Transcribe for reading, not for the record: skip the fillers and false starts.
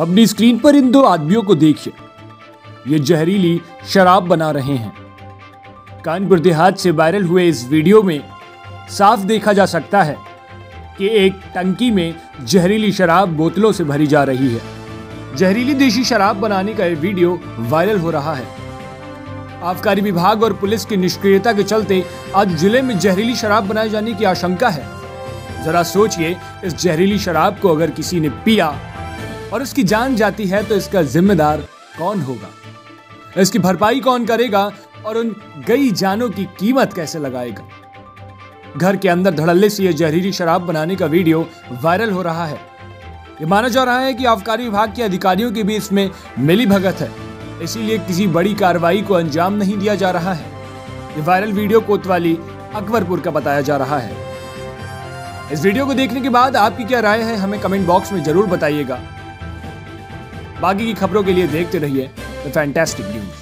अपनी स्क्रीन पर इन दो आदमियों को देखिए, ये जहरीली शराब बना रहे हैं। कानपुर देहात से वायरल हुए इस वीडियो में साफ देखा जा सकता है कि एक टंकी में जहरीली शराब बोतलों से भरी जा रही है। जहरीली देशी शराब बनाने का ये वीडियो वायरल हो रहा है। आबकारी विभाग और पुलिस की निष्क्रियता के चलते आज जिले में जहरीली शराब बनाए जाने की आशंका है। जरा सोचिए, इस जहरीली शराब को अगर किसी ने पिया और उसकी जान जाती है तो इसका जिम्मेदार कौन होगा, इसकी भरपाई कौन करेगा और उन गई जानों की कीमत कैसे लगाएगा। घर के अंदर धड़ल्ले से यह जहरीली शराब बनाने का वीडियो वायरल हो रहा है। ये माना जा रहा है कि आबकारी विभाग के अधिकारियों के बीच में मिलीभगत है, इसीलिए किसी बड़ी कार्रवाई को अंजाम नहीं दिया जा रहा है। ये वायरल वीडियो कोतवाली अकबरपुर का बताया जा रहा है। इस वीडियो को देखने के बाद आपकी क्या राय है, हमें कमेंट बॉक्स में जरूर बताइएगा। बाकी की खबरों के लिए देखते रहिए द फैंटास्टिक न्यूज।